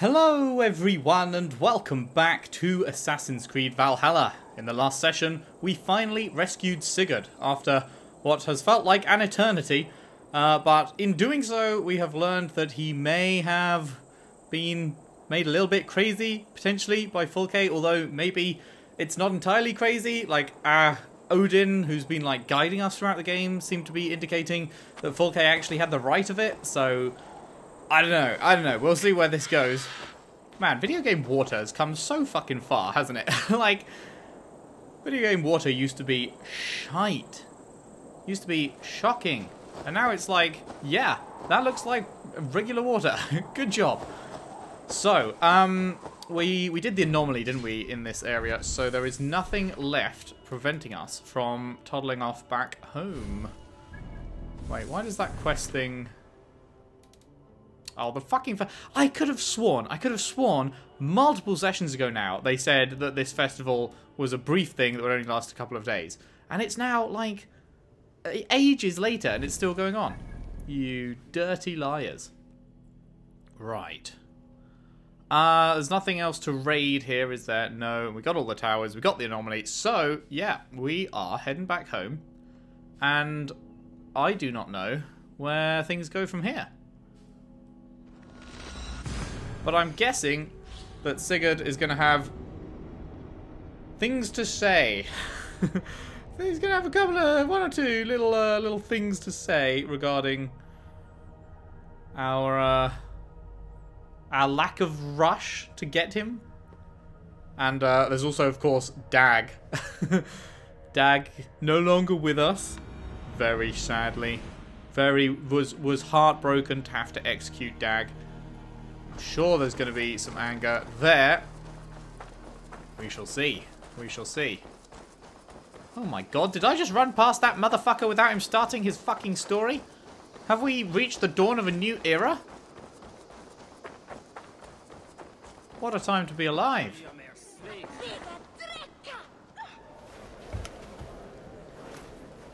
Hello everyone and welcome back to Assassin's Creed Valhalla. In the last session, we finally rescued Sigurd after what has felt like an eternity, but in doing so we have learned that he may have been made a little bit crazy, potentially, by Fulke, although maybe it's not entirely crazy. Like, Odin, who's been like guiding us throughout the game, seemed to be indicating that Fulke actually had the right of it, so I don't know. We'll see where this goes. Man, video game water has come so fucking far, hasn't it? Like, video game water used to be shite. Used to be shocking. And now it's like, yeah, that looks like regular water. Good job. So, we did the anomaly, didn't we, in this area? So there is nothing left preventing us from toddling off back home. Wait, why does that quest thing... Oh, the fucking... I could have sworn multiple sessions ago now they said that this festival was a brief thing that would only last a couple of days. And it's now, like, ages later and it's still going on. You dirty liars. Right. There's nothing else to raid here, is there? No, we got all the towers, we got the anomaly. So, yeah, we are heading back home. And I do not know where things go from here. But I'm guessing that Sigurd is going to have things to say. He's going to have a couple of, one or two little little things to say regarding our lack of rush to get him. And there's also, of course, Dag. Dag no longer with us. Very sadly, was heartbroken to have to execute Dag. Sure, there's going to be some anger there. We shall see. Oh my god, did I just run past that motherfucker without him starting his fucking story? Have we reached the dawn of a new era? What a time to be alive.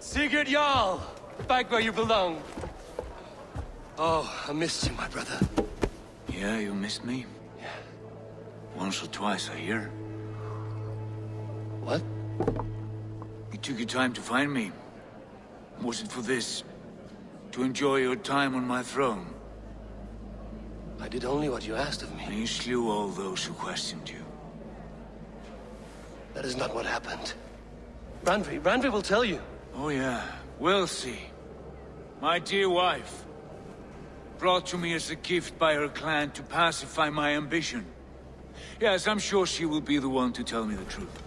Sigurd Jarl, back where you belong. Oh, I missed you, my brother. Yeah, you missed me? Yeah. Once or twice a year. What? You took your time to find me. Was it for this? To enjoy your time on my throne? I did only what you asked of me. And you slew all those who questioned you. That is not what happened. Randvi will tell you. Oh yeah, we'll see. My dear wife. Brought to me as a gift by her clan to pacify my ambition. Yes, I'm sure she will be the one to tell me the truth.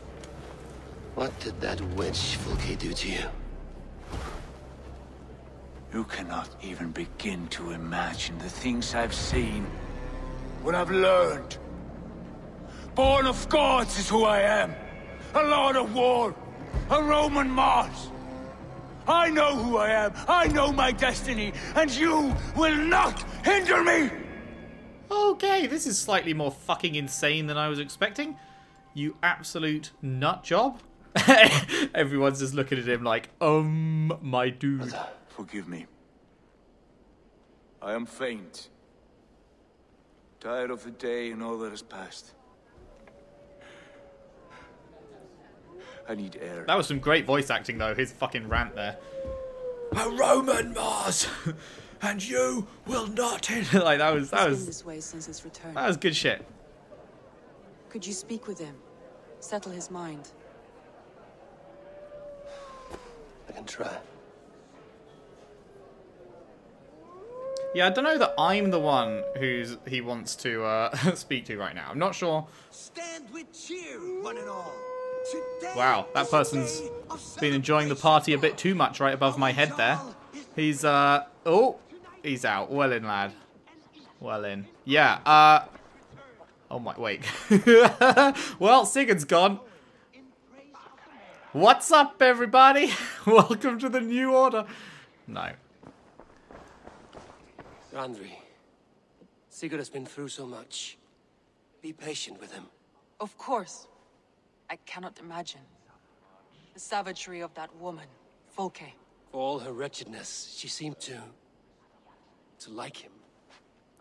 What did that witch Fulke do to you? You cannot even begin to imagine the things I've seen, what I've learned. Born of gods is who I am. A lord of war, a Roman Mars. I know who I am, I know my destiny, and you will not hinder me! Okay, this is slightly more fucking insane than I was expecting. You absolute nutjob. Everyone's just looking at him like, my dude. Mother, forgive me. I am faint. Tired of the day and all that has passed. I need air. That was some great voice acting, though. His fucking rant there. A Roman Mars, and you will not hinder. Like that was. He's been this way since his return. That was good shit. Could you speak with him, settle his mind? I can try. Yeah, I don't know that I'm the one he wants to speak to right now. I'm not sure. Stand with cheer, one and all. Wow, that person's been enjoying the party a bit too much right above my head there. He's, oh, he's out. Well in, lad. Well in. Yeah, oh my, wait. Well, Sigurd's gone. What's up, everybody? Welcome to the new order. No. Randvi, Sigurd has been through so much. Be patient with him. Of course. I cannot imagine the savagery of that woman, Fulke. For all her wretchedness, she seemed to like him.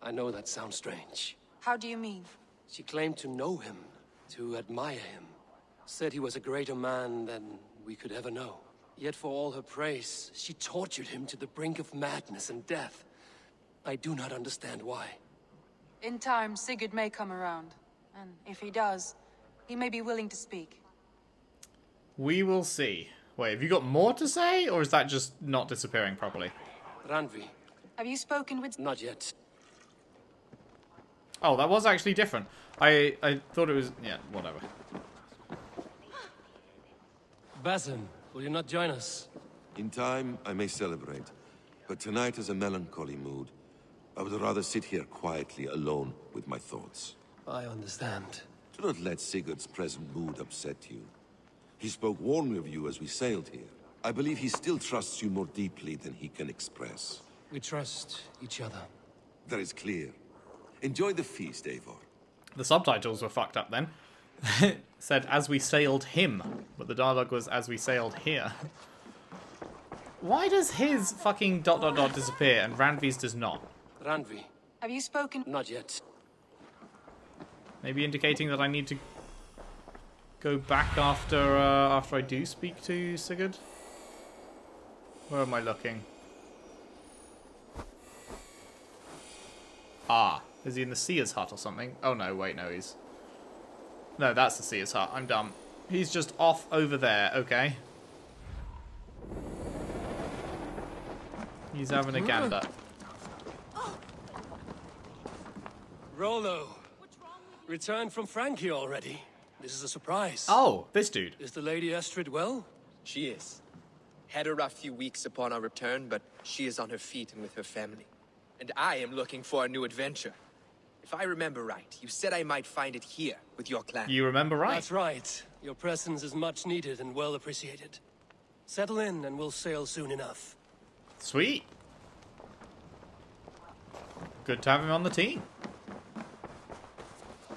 I know that sounds strange. How do you mean? She claimed to know him, to admire him. Said he was a greater man than we could ever know. Yet for all her praise, she tortured him to the brink of madness and death. I do not understand why. In time, Sigurd may come around. And if he does, he may be willing to speak. We will see. Wait, have you got more to say? Or is that just not disappearing properly? Randvi. Have you spoken with... Not yet. Oh, that was actually different. I thought it was... Yeah, whatever. Basim, will you not join us? In time, I may celebrate. But tonight is a melancholy mood. I would rather sit here quietly, alone, with my thoughts. I understand. Do not let Sigurd's present mood upset you. He spoke warmly of you as we sailed here. I believe he still trusts you more deeply than he can express. We trust each other. That is clear. Enjoy the feast, Eivor. The subtitles were fucked up then. It said, as we sailed him, but the dialogue was, as we sailed here. Why does his fucking ... disappear and Randvi's does not? Randvi. Have you spoken? Not yet. Maybe indicating that I need to go back after I do speak to Sigurd? Where am I looking? Ah, is he in the Seer's Hut or something? Oh no, wait, no, he's... No, that's the Seer's Hut, I'm dumb. He's just off over there, okay. He's having a gander. Rollo, returned from Frankia already. This is a surprise. Oh, this dude. Is the Lady Astrid well? She is. Had a rough few weeks upon our return, but she is on her feet and with her family. And I am looking for a new adventure. If I remember right, you said I might find it here with your clan. You remember right? That's right. Your presence is much needed and well appreciated. Settle in and we'll sail soon enough. Sweet. Good to have him on the team.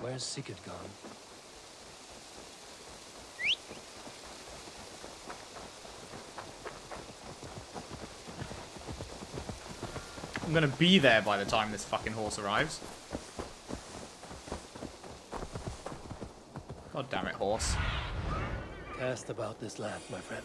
Where's Sigurd gone? I'm gonna be there by the time this fucking horse arrives. God damn it, horse. Cast about this land, my friend.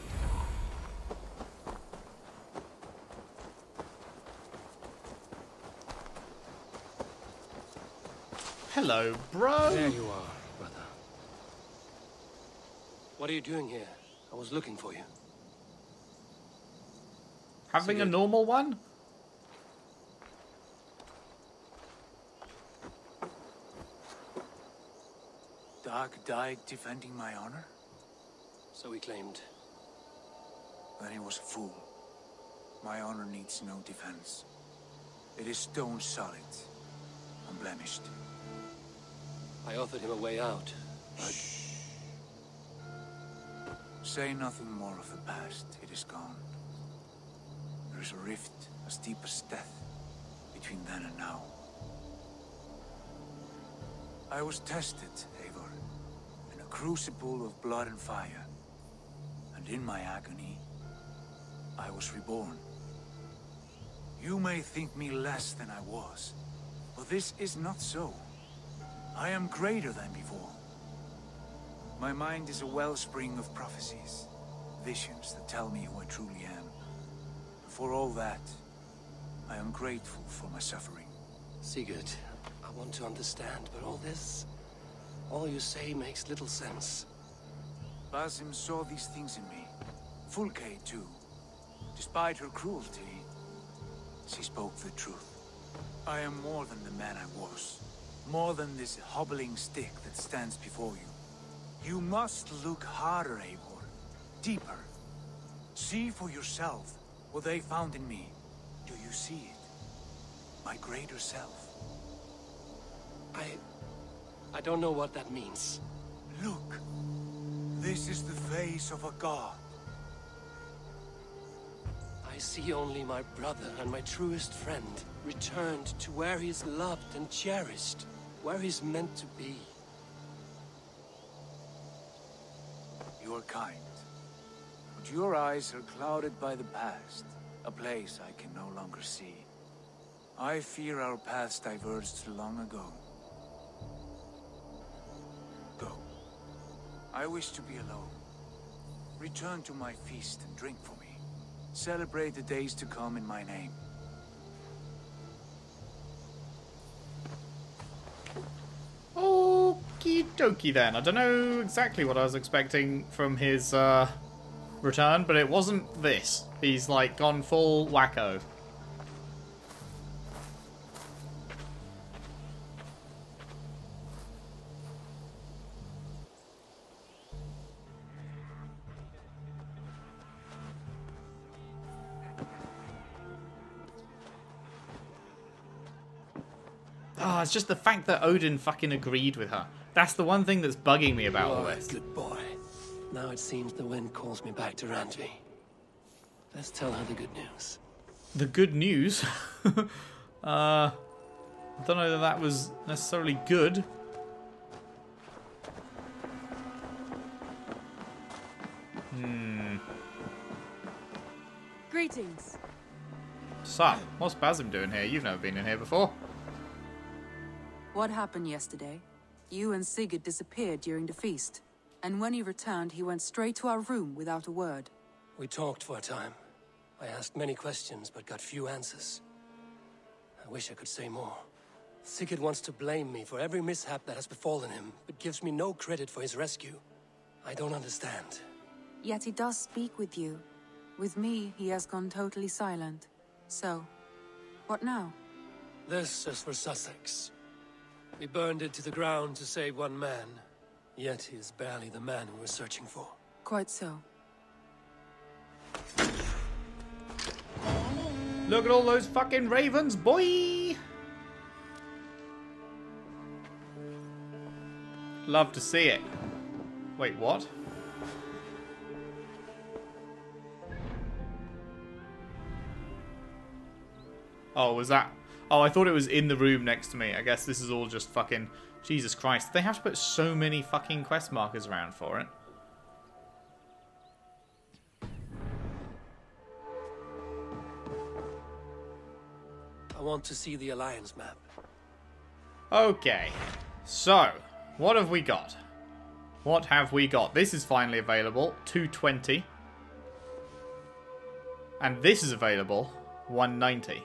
Hello, bro. There you are, brother. What are you doing here? I was looking for you. Having a normal one? Dag died defending my honor? So he claimed. Then he was a fool. My honor needs no defense. It is stone solid, unblemished. I offered him a way out. But... Shh. Say nothing more of the past. It is gone. There is a rift as deep as death between then and now. I was tested, Eivor, in a crucible of blood and fire. And in my agony, I was reborn. You may think me less than I was, but this is not so. I am greater than before. My mind is a wellspring of prophecies, visions that tell me who I truly am. For all that, I am grateful for my suffering. Sigurd. I want to understand, but all this, all you say makes little sense. Basim saw these things in me. Fulke, too. Despite her cruelty, she spoke the truth. I am more than the man I was. More than this hobbling stick that stands before you. You must look harder, Eivor. Deeper. See for yourself what they found in me. Do you see it? My greater self. I don't know what that means. Look, this is the face of a god. I see only my brother and my truest friend returned to where he is loved and cherished, where he is meant to be. You are kind, but your eyes are clouded by the past, a place I can no longer see. I fear our paths diverged long ago. I wish to be alone. Return to my feast and drink for me. Celebrate the days to come in my name. Okie dokie then. I don't know exactly what I was expecting from his return, but it wasn't this. He's like gone full wacko. Oh, it's just the fact that Odin fucking agreed with her. That's the one thing that's bugging me about all this. Good boy. Now it seems the wind calls me back to Randvi. Let's tell her the good news. The good news? I don't know that that was necessarily good. Greetings. Sup, what's Basim doing here? You've never been in here before. What happened yesterday? You and Sigurd disappeared during the feast, and when he returned, he went straight to our room without a word. We talked for a time. I asked many questions, but got few answers. I wish I could say more. Sigurd wants to blame me for every mishap that has befallen him, but gives me no credit for his rescue. I don't understand. Yet he does speak with you. With me, he has gone totally silent. So, what now? This is for Sussex. We burned it to the ground to save one man, yet he is barely the man we were searching for. Quite so. Look at all those fucking ravens, boy! Love to see it. Wait, what? Oh, was that... Oh, I thought it was in the room next to me. I guess this is all just fucking... Jesus Christ. They have to put so many fucking quest markers around for it. I want to see the Alliance map. Okay. So, what have we got? What have we got? This is finally available. 220. And this is available. 190.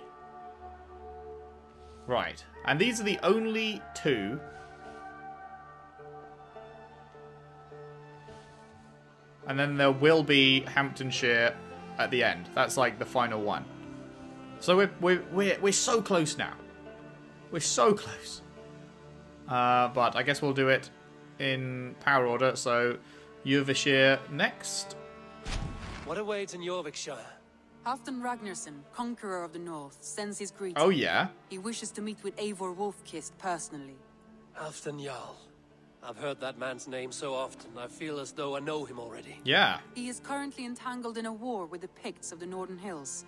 Right, and these are the only two. And then there will be Hamptonshire at the end. That's like the final one. So we're so close now. We're so close. But I guess we'll do it in power order. So Jorvikshire next. What awaits in Jorvikshire? Halfdan Ragnarsson, conqueror of the north, sends his greetings. Oh, yeah? He wishes to meet with Eivor Wolfkist personally. Halfdan Jarl. I've heard that man's name so often, I feel as though I know him already. Yeah. He is currently entangled in a war with the Picts of the Northern Hills.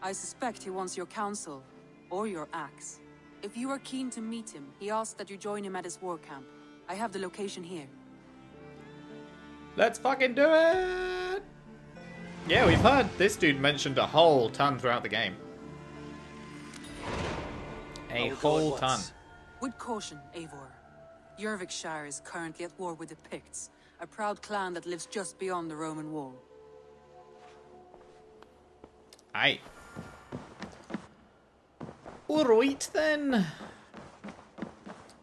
I suspect he wants your counsel, or your axe. If you are keen to meet him, he asks that you join him at his war camp. I have the location here. Let's fucking do it! Yeah, we've heard this dude mentioned a whole ton throughout the game. A whole ton. With caution, Eivor. Jorvikshire is currently at war with the Picts, a proud clan that lives just beyond the Roman Wall. Aye. Alright then.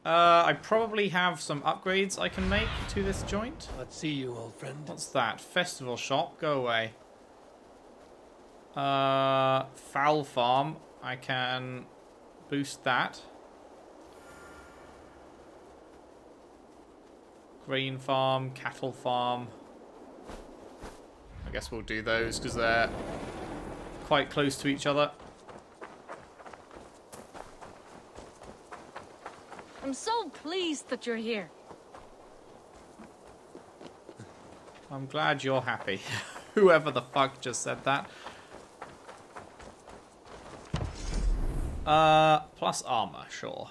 I probably have some upgrades I can make to this joint. Let's see you, old friend. What's that? Festival shop? Go away. Fowl farm. I can boost that. Grain farm, cattle farm. I guess we'll do those because they're quite close to each other. I'm so pleased that you're here. I'm glad you're happy. Whoever the fuck just said that. Plus armor, sure.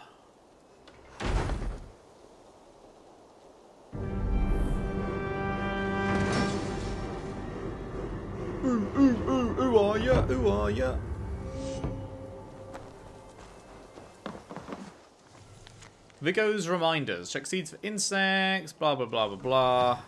Who are you? Who are you? Vigo's reminders. Check seeds for insects, blah blah blah blah blah.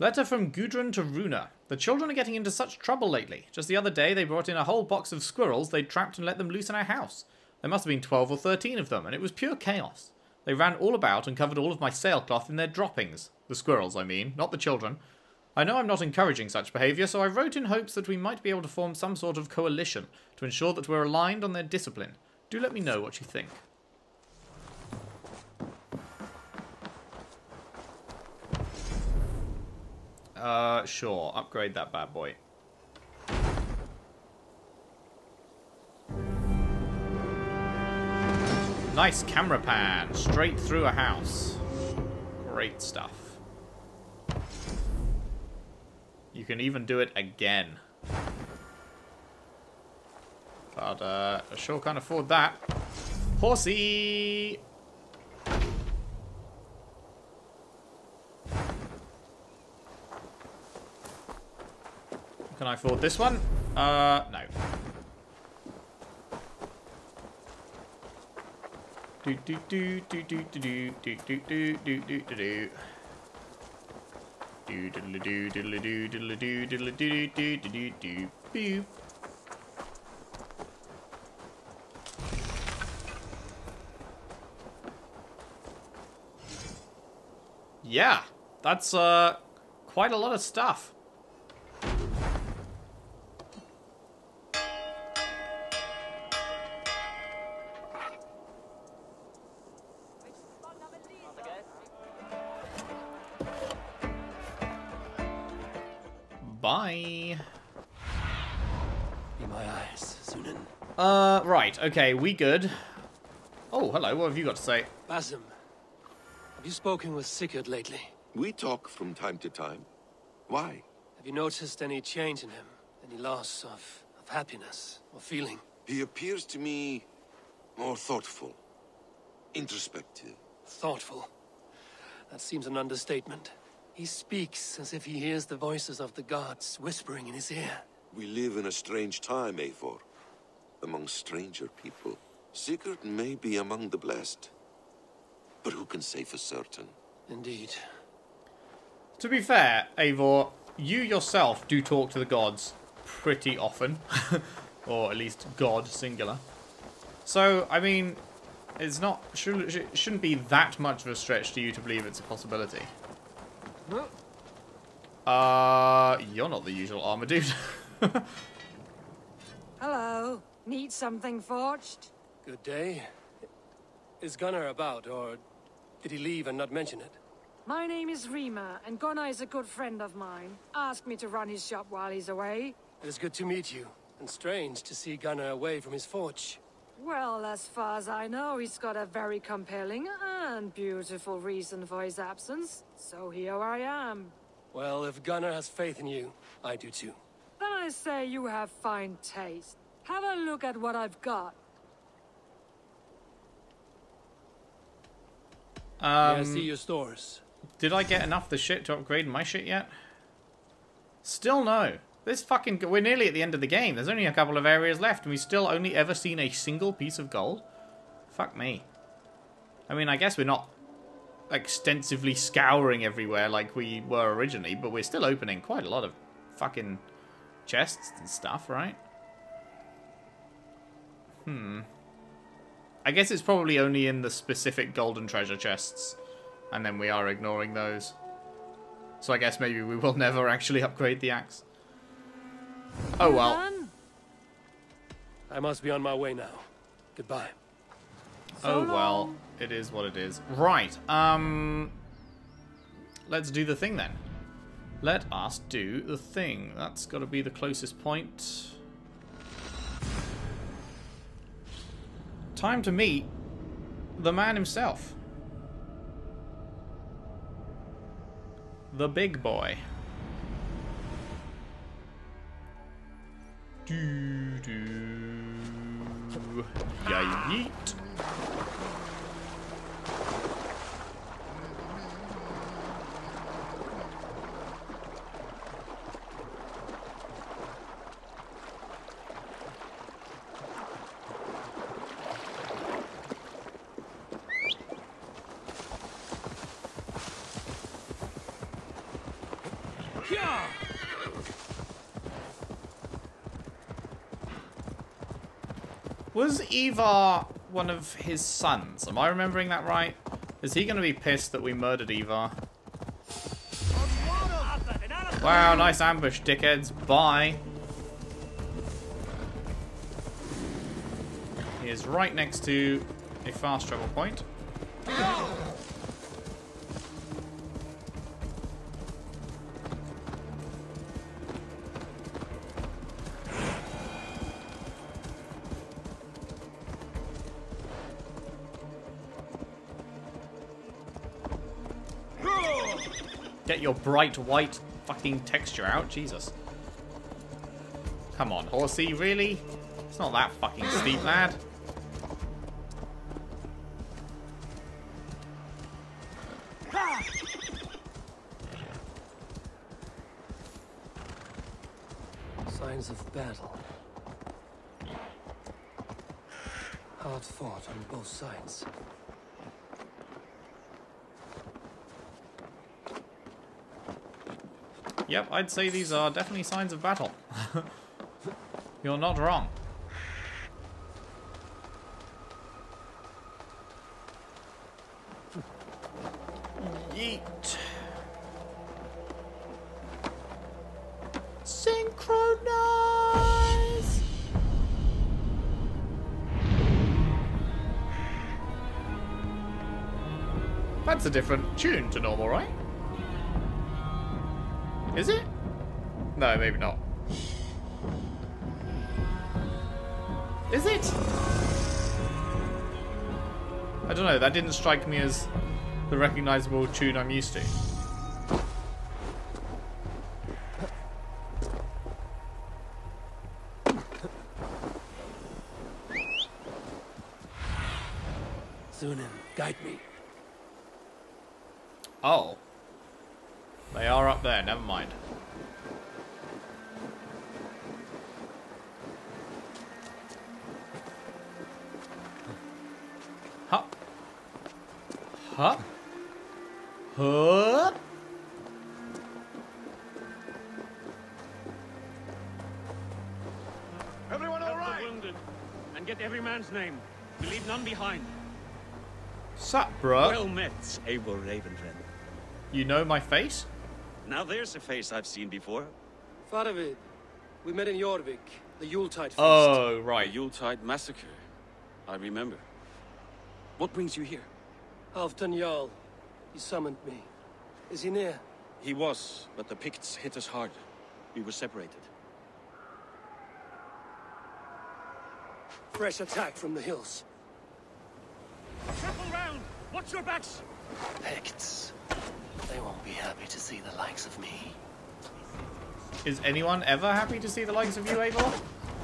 Letter from Gudrun to Runa. The children are getting into such trouble lately. Just the other day they brought in a whole box of squirrels they'd trapped and let them loose in our house. There must have been 12 or 13 of them, and it was pure chaos. They ran all about and covered all of my sailcloth in their droppings. The squirrels, I mean, not the children. I know I'm not encouraging such behaviour, so I wrote in hopes that we might be able to form some sort of coalition to ensure that we're aligned on their discipline. Do let me know what you think. Sure. Upgrade that bad boy. Nice camera pan. Straight through a house. Great stuff. You can even do it again. But, I sure can't afford that. Horsey! Can I afford this one? No. Do do do do do do do do do do do do. Do diddle do diddle do diddle do diddle do do do do do. Yeah, that's quite a lot of stuff. Bye. In my eyes, Sunan. Right, okay, we good. Oh, hello, what have you got to say? Basim, have you spoken with Sigurd lately? We talk from time to time. Why? Have you noticed any change in him? Any loss of happiness or feeling? He appears to me more thoughtful, introspective. Thoughtful? That seems an understatement. He speaks as if he hears the voices of the gods whispering in his ear. We live in a strange time, Eivor. Among stranger people. Sigurd may be among the blessed. But who can say for certain? Indeed. To be fair, Eivor, you yourself do talk to the gods pretty often. Or at least God, singular. So, I mean, it's not, it shouldn't be that much of a stretch to you to believe it's a possibility. You're not the usual armor dude. Hello. Need something forged? Good day. Is Gunnar about, or did he leave and not mention it? My name is Rima, and Gunnar is a good friend of mine. Asked me to run his shop while he's away. It is good to meet you, and strange to see Gunnar away from his forge. Well, as far as I know, he's got a very compelling and beautiful reason for his absence. So here I am. Well, if Gunnar has faith in you, I do too. Then I say you have fine taste. Have a look at what I've got. Yeah, I see your stores. Did I get enough of the shit to upgrade my shit yet? Still no. This fucking... We're nearly at the end of the game. There's only a couple of areas left, and we've still only ever seen a single piece of gold. Fuck me. I mean, I guess we're not extensively scouring everywhere like we were originally, but we're still opening quite a lot of fucking chests and stuff, right? Hmm. I guess it's probably only in the specific golden treasure chests, and then we are ignoring those. So I guess maybe we will never actually upgrade the axe. Oh well. I must be on my way now. Goodbye. Oh well, it is what it is. Right, let's do the thing then. Let us do the thing. That's got to be the closest point. Time to meet the man himself. The big boy. Do do. Yeah, yeet. Yeah. Was Ivar one of his sons? Am I remembering that right? Is he going to be pissed that we murdered Ivar? Wow, nice ambush, dickheads. Bye. He is right next to a fast travel point. Get your bright white fucking texture out, Jesus. Come on, horsey, really? It's not that fucking steep, lad. Signs of battle. Hard fought on both sides. Yep, I'd say these are definitely signs of battle. You're not wrong. Yeet. Synchronize! That's a different tune to normal, right? Is it? No, maybe not. Is it? I don't know, that didn't strike me as the recognizable tune I'm used to. Sunan, guide me. Oh. They are up there, never mind. Hup. Hup. Hup. Everyone all right? Wounded. And get every man's name. We leave none behind. Sup, bro. Well met, Abel Ravensend. You know my face? Now there's a face I've seen before. Faravid, we met in Jorvik, the Yuletide feast. Oh, right. The Yuletide massacre. I remember. What brings you here? Halfdan Jarl. He summoned me. Is he near? He was, but the Picts hit us hard. We were separated. Fresh attack from the hills. Triple round! Watch your backs! Picts. They won't be happy to see the likes of me. Is anyone ever happy to see the likes of you, Eivor?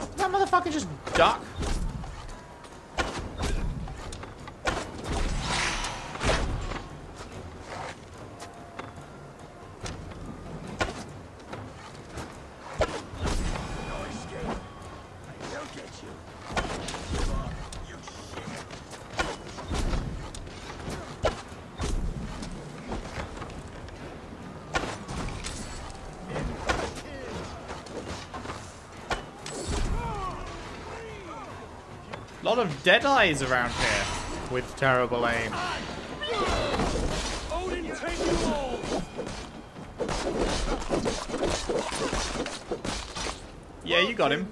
Did that motherfucker just duck? A lot of Deadeyes around here with terrible aim. Odin, take them all. Yeah, you got him.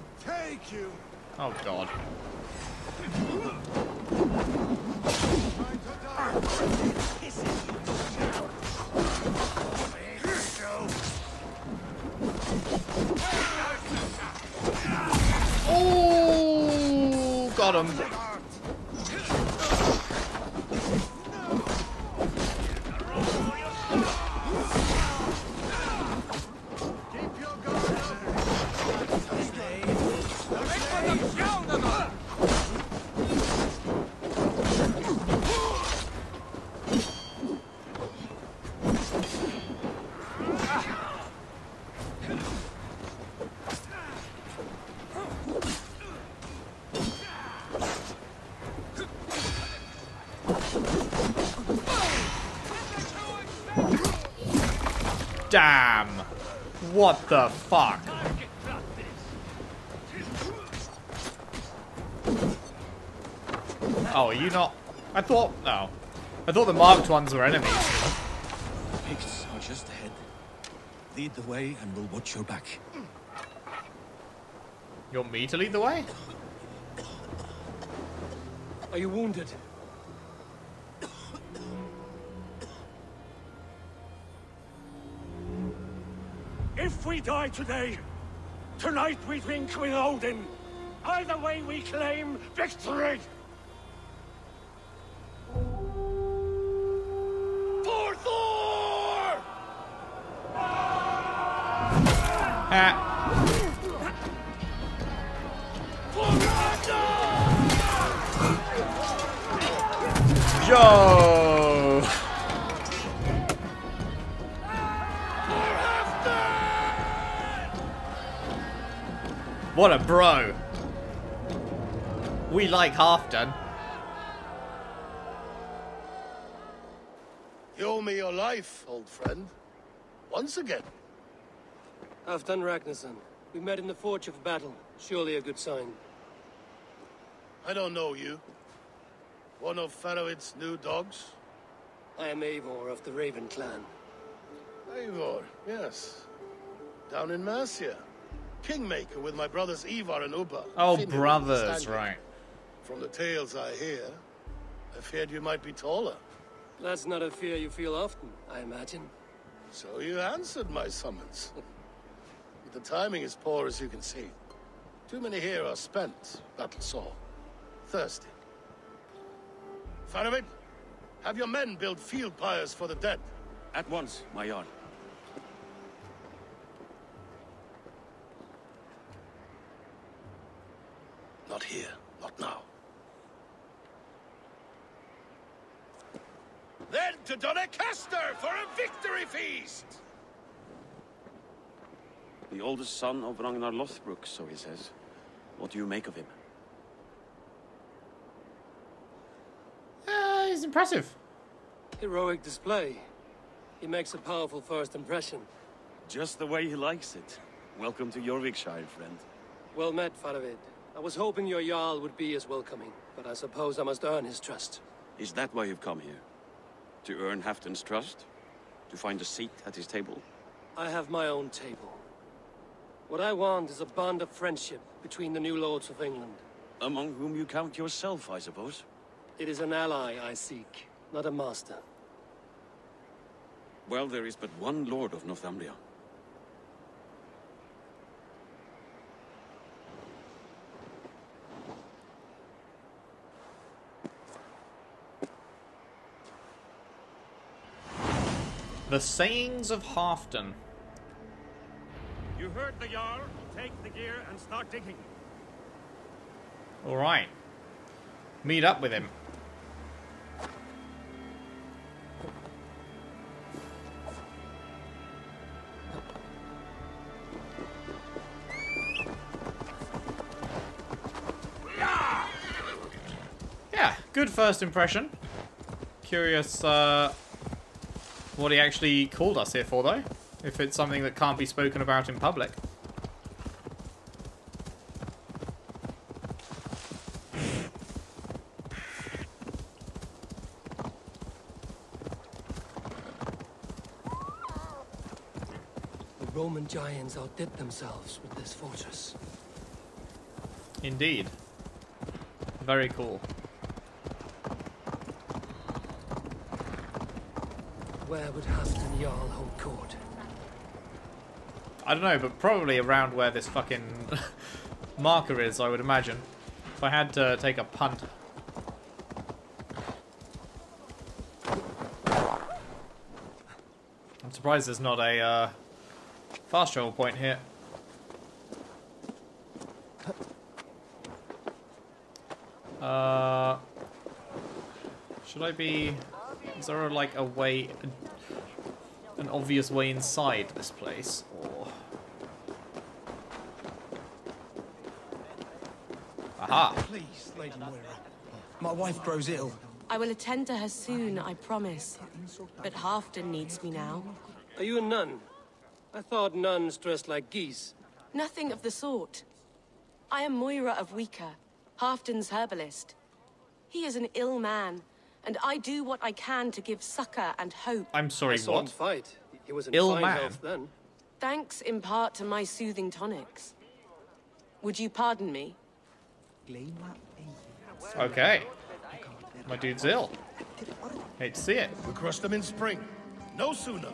Oh god. Got him. Damn! What the fuck? Oh, are you not? I thought no. I thought the marked ones were enemies. The Picts are just ahead. Lead the way, and we'll watch your back. You want me to lead the way? Are you wounded? If we die today, tonight we drink with Odin. Either way, we claim victory. For Thor! Ah. Yo! What a bro! We like Halfdan. You owe me your life, old friend. Once again. Halfdan Ragnarsson. We met in the forge of battle. Surely a good sign. I don't know you. One of Faravid's new dogs? I am Eivor of the Raven clan. Eivor, yes. Down in Mercia. Kingmaker with my brothers Ivar and Uba. Oh, Finn brothers, right. From the tales I hear, I feared you might be taller. That's not a fear you feel often, I imagine. So you answered my summons. But the timing is poor, as you can see. Too many here are spent, battle-sore, thirsty. Faravid, have your men build field pyres for the dead. At once, my lord. Not here, not now. Then to Doncaster for a victory feast! The oldest son of Ragnar Lothbrook, so he says. What do you make of him? He's impressive. Heroic display. He makes a powerful first impression. Just the way he likes it. Welcome to Jorvikshire, friend. Well met, Faravid. I was hoping your Jarl would be as welcoming, but I suppose I must earn his trust. Is that why you've come here? To earn Halfdan's trust? To find a seat at his table? I have my own table. What I want is a bond of friendship between the new lords of England. Among whom you count yourself, I suppose. It is an ally I seek, not a master. Well, there is but one lord of Northumbria. The sayings of Halfdan. You heard the Jarl. Take the gear and start digging. All right. Meet up with him. Yeah, good first impression. Curious what he actually called us here for, though. If it's something that can't be spoken about in public. Roman giants outdid themselves with this fortress. Indeed. Very cool. Where would Halfdan Jarl hold court? I don't know, but probably around where this fucking marker is, I would imagine. If I had to take a punt. I'm surprised there's not a... fast travel point here. Should I be... Is there like a way... An obvious way inside this place? Or... Aha! Please, Lady Moira. My wife grows ill. I will attend to her soon, I promise. But Halfdan needs me now. Are you a nun? I thought nuns dressed like geese. Nothing of the sort. I am Moira of Weka, Halfdan's herbalist. He is an ill man, and I do what I can to give succor and hope. I'm sorry, what? Fight. He was in ill fine man. Health then. Thanks in part to my soothing tonics. Would you pardon me? Okay. My dude's ill. Hate to see it. We crushed them in spring. No sooner.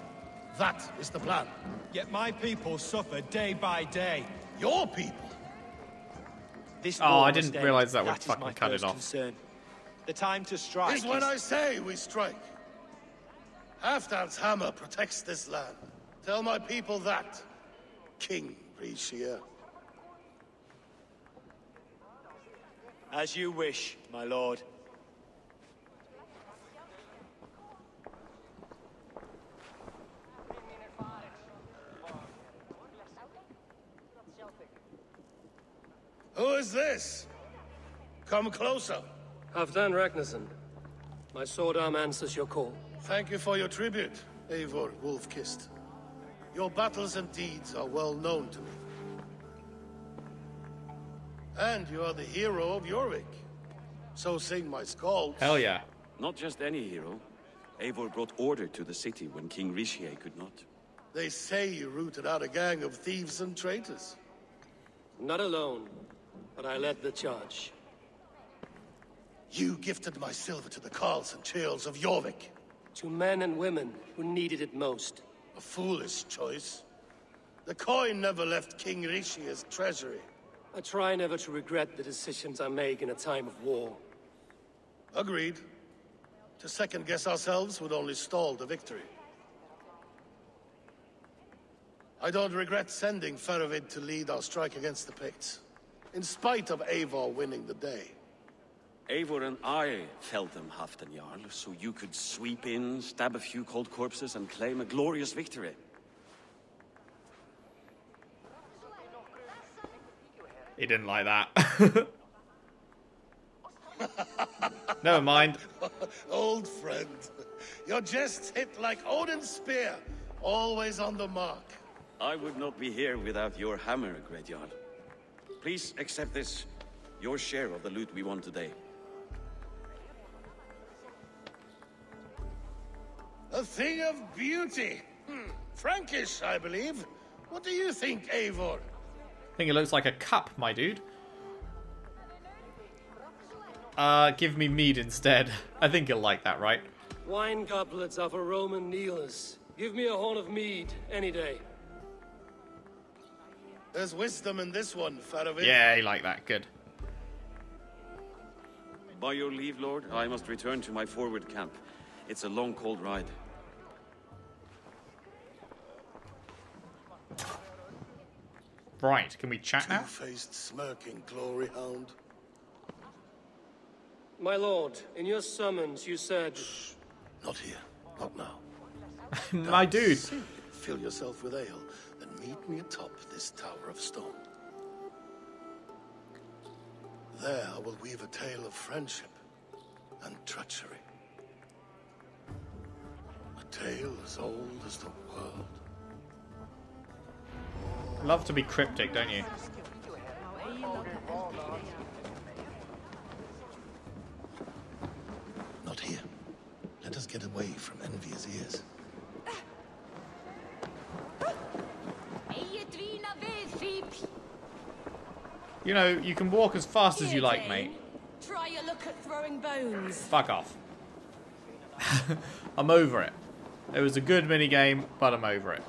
That is the plan. Yet my people suffer day by day. Your people? This oh, I didn't realize that would fucking cut it off. Concern. The time to strike is when I say we strike. Halfdan's hammer protects this land. Tell my people that. King Risha. As you wish, my lord. Who is this? Come closer. Halfdan Ragnarsson. My sword arm answers your call. Thank you for your tribute, Eivor Wolfkist. Your battles and deeds are well known to me. And you are the hero of Jorvik. So sing my scalds. Hell yeah. Not just any hero. Eivor brought order to the city when King Ricsige could not. They say you rooted out a gang of thieves and traitors. Not alone, but I led the charge. You gifted my silver to the carls and churls of Jorvik. To men and women who needed it most. A foolish choice. The coin never left King Rishia's treasury. I try never to regret the decisions I make in a time of war. Agreed. To second-guess ourselves would only stall the victory. I don't regret sending Faravid to lead our strike against the Picts, in spite of Eivor winning the day. Eivor and I felled them, Halfdan Jarl, so you could sweep in, stab a few cold corpses, and claim a glorious victory. He didn't like that. Never mind. Old friend, you're just hit like Odin's spear, always on the mark. I would not be here without your hammer, Gretyarl. Please accept this, your share of the loot we won today. A thing of beauty. Frankish, I believe. What do you think, Eivor? I think it looks like a cup, my dude. Give me mead instead. I think you'll like that, right? Wine goblets are for Roman kneelers. Give me a horn of mead any day. There's wisdom in this one, Faravid. Yeah, you like that. Good. By your leave, Lord, I must return to my forward camp. It's a long, cold ride. Right, can we chat now? Two-faced, smirking glory hound. My lord, in your summons you said... Shh. Not here, not now. My dude. Fill yourself with ale, then meet me atop this tower of stone. There I will weave a tale of friendship and treachery. A tale as old as the world. Love to be cryptic, don't you? Not here. Let us get away from envious ears. You know, you can walk as fast as you like, mate. Try a look at throwing bones. Fuck off. I'm over it. It was a good minigame, but I'm over it.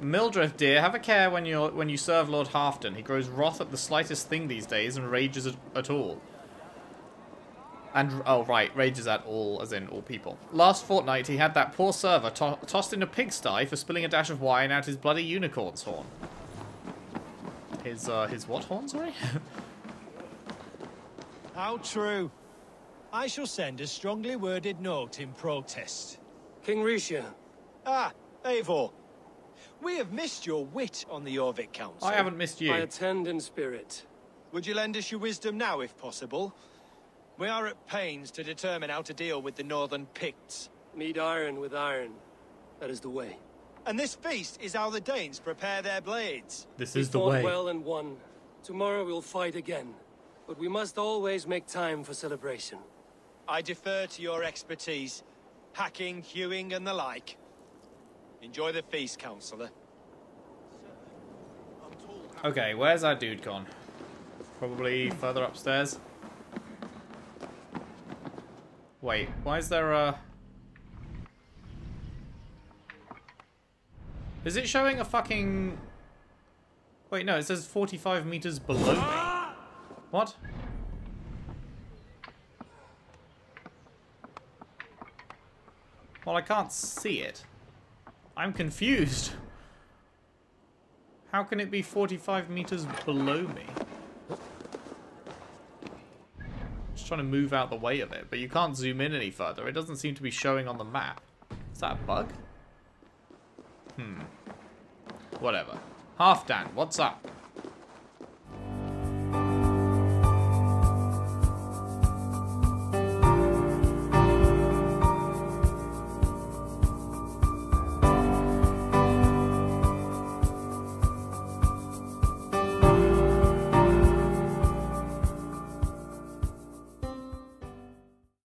Mildred, dear, have a care when you serve Lord Halfdan. He grows wroth at the slightest thing these days and rages at all. And, oh, right, rages at all, as in all people. Last fortnight, he had that poor server tossed in a pigsty for spilling a dash of wine out his bloody unicorn's horn. His what horn, sorry? How true. I shall send a strongly worded note in protest. King Risha. Ah, Eivor. We have missed your wit on the Orvik Council. I haven't missed you. I attend in spirit. Would you lend us your wisdom now, if possible? We are at pains to determine how to deal with the northern Picts. Meet iron with iron. That is the way. And this feast is how the Danes prepare their blades. This is the way. Well and won. Tomorrow we'll fight again. But we must always make time for celebration. I defer to your expertise. Hacking, hewing, and the like. Enjoy the feast, Counselor. Okay, where's our dude gone? Probably further upstairs. Wait, why is there a... Is it showing a fucking... Wait, no, it says 45 meters below me. What? Well, I can't see it. I'm confused. How can it be 45 meters below me? Just trying to move out the way of it, but you can't zoom in any further. It doesn't seem to be showing on the map. Is that a bug? Whatever. Halfdan, what's up?